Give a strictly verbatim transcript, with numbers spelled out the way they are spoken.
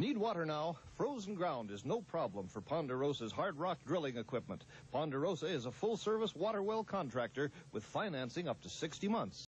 Need water now? Frozen ground is no problem for Ponderosa's hard rock drilling equipment. Ponderosa is a full-service water well contractor with financing up to sixty months.